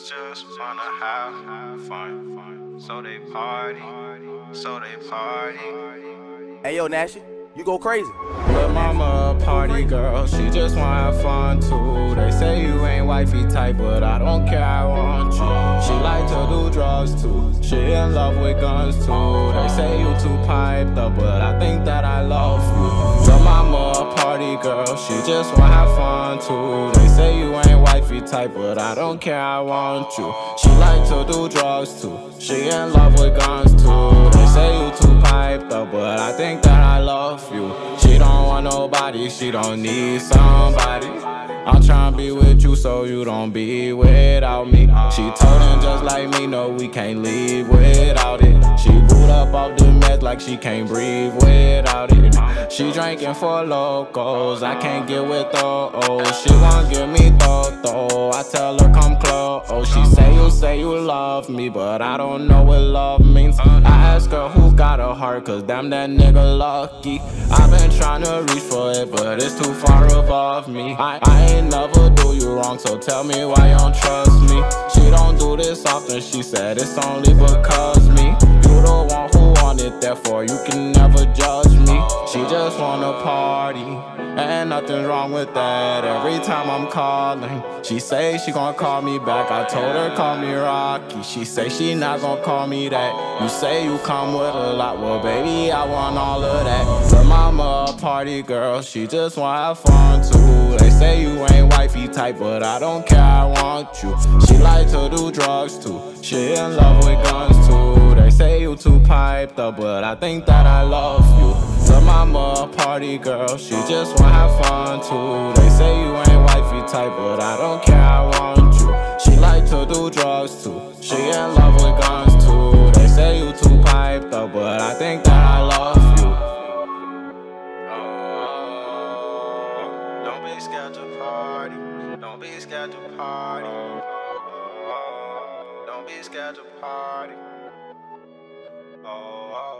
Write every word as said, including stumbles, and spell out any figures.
niggas just wanna have fun, so they party, so they party. Hey yo, Nashie, you go crazy. But mama a party girl, she just wanna have fun too. They say you ain't wifey type, but I don't care, I want you. She like to do drugs too, she in love with guns too. They say you too piped up, but I think that I love you. So mama a party girl, she just wanna have fun too. They say you ain't wifey type, but I don't care, I want you. She like to do drugs too, she in love with guns too. They say you too piped up, but I think that I love you. She don't want nobody, she don't need somebody. I'm tryna be with you so you don't be without me. She told him just like me, no, we can't leave without it. She boot up off the meds like she can't breathe without it. She drinking for locals, I can't get with those. She won't give me thought-though, I tell her come close. She say you say you love me, but I don't know what love means. I ask her who got a heart, cause damn that nigga lucky. I've been trying to reach for it, but it's too far above me. I, I ain't never do you wrong, so tell me why you don't trust me. She don't do this often, she said it's only because me. You the one who want it, therefore you can never judge me. She just wanna party, and nothing's wrong with that. Every time I'm calling, she say she gon' call me back. I told her call me Rocky, she say she not gon' call me that. You say you come with a lot, well baby I want all of that. Her mama a party girl, she just wanna have fun too. They say you ain't wifey type, but I don't care, I want you. She like to do drugs too, she in love with guns too. They say you too piped up, but I think that I love you. Her mama a party girl, she just wanna have fun too. They say you ain't wifey type, but I don't care, I want you. She like to do drugs too, she in love with guns too. They say you too piped up, but I think that I love you. Oh, don't be scared to party, don't be scared to party. Oh, don't be scared to party. Oh, oh.